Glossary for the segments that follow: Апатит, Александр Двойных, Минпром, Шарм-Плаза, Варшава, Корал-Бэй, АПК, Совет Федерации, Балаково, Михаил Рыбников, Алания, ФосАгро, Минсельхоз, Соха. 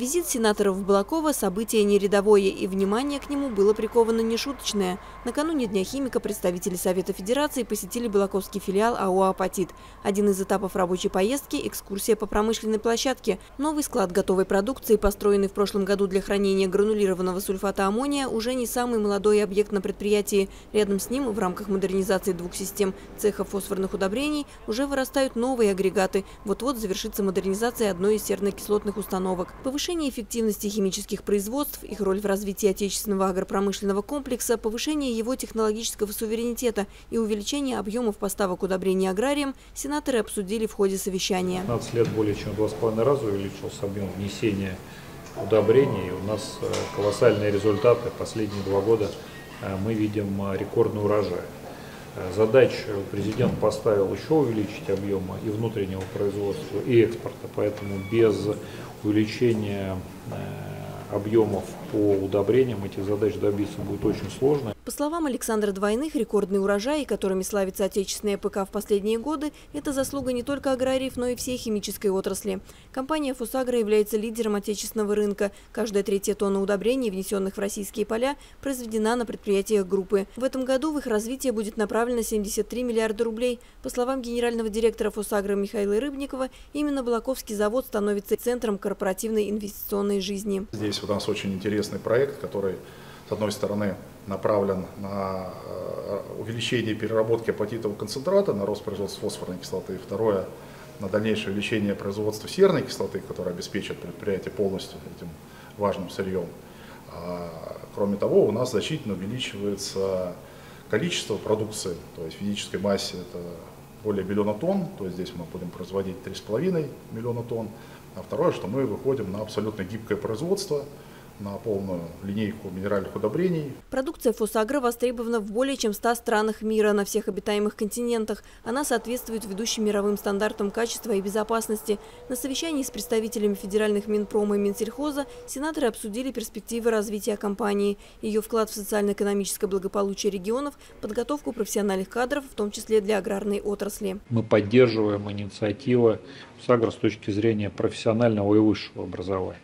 Визит сенаторов в Балаково – событие нерядовое, и внимание к нему было приковано нешуточное. Накануне Дня химика представители Совета Федерации посетили балаковский филиал АО «Апатит». Один из этапов рабочей поездки – экскурсия по промышленной площадке. Новый склад готовой продукции, построенный в прошлом году для хранения гранулированного сульфата аммония, уже не самый молодой объект на предприятии. Рядом с ним, в рамках модернизации двух систем цеха фосфорных удобрений, уже вырастают новые агрегаты. Вот-вот завершится модернизация одной из серно-кислотных установок. Повышение эффективности химических производств, их роль в развитии отечественного агропромышленного комплекса, повышение его технологического суверенитета и увеличение объемов поставок удобрений аграриям сенаторы обсудили в ходе совещания. 15 лет более чем в 2,5 раза увеличился объем внесения удобрений. И у нас колоссальные результаты. Последние 2 года мы видим рекордный урожай. Задачу президент поставил еще увеличить объемы и внутреннего производства, и экспорта, поэтому без увеличения объемов по удобрениям этих задач добиться будет очень сложно. По словам Александра Двойных, рекордные урожаи, которыми славится отечественная АПК в последние годы, это заслуга не только аграриев, но и всей химической отрасли. Компания ФосАгро является лидером отечественного рынка. Каждая 3-я тонна удобрений, внесенных в российские поля, произведена на предприятиях группы. В этом году в их развитие будет направлено 73 миллиарда рублей. По словам генерального директора ФосАгро Михаила Рыбникова, именно Балаковский завод становится центром корпоративной инвестиционной жизни. Здесь у нас очень интересный проект, который, с одной стороны, направлен на увеличение переработки апатитового концентрата, на рост производства фосфорной кислоты. Второе, на дальнейшее увеличение производства серной кислоты, которая обеспечит предприятие полностью этим важным сырьем. Кроме того, у нас значительно увеличивается количество продукции, то есть в физической массе это более 1 миллиона тонн, то есть здесь мы будем производить 3,5 миллиона тонн. А второе, что мы выходим на абсолютно гибкое производство, на полную линейку минеральных удобрений. Продукция ФосАгро востребована в более чем 100 странах мира, на всех обитаемых континентах. Она соответствует ведущим мировым стандартам качества и безопасности. На совещании с представителями федеральных Минпрома и Минсельхоза сенаторы обсудили перспективы развития компании, ее вклад в социально-экономическое благополучие регионов, подготовку профессиональных кадров, в том числе для аграрной отрасли. Мы поддерживаем инициативы ФосАгро с точки зрения профессионального и высшего образования.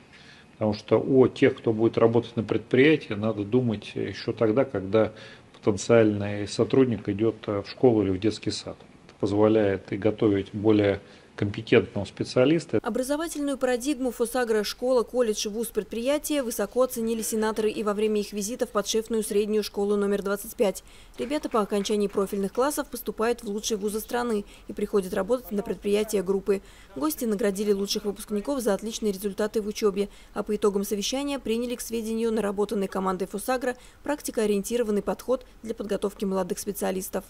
Потому что о тех, кто будет работать на предприятии, надо думать еще тогда, когда потенциальный сотрудник идет в школу или в детский сад. Это позволяет и готовить более компетентного специалиста. Образовательную парадигму ФосАгро, школа, колледж, вуз, предприятия высоко оценили сенаторы и во время их визитов в подшефную среднюю школу номер 25. Ребята по окончании профильных классов поступают в лучшие вузы страны и приходят работать на предприятия группы. Гости наградили лучших выпускников за отличные результаты в учебе, а по итогам совещания приняли к сведению наработанной командой ФосАгро практикоориентированный подход для подготовки молодых специалистов.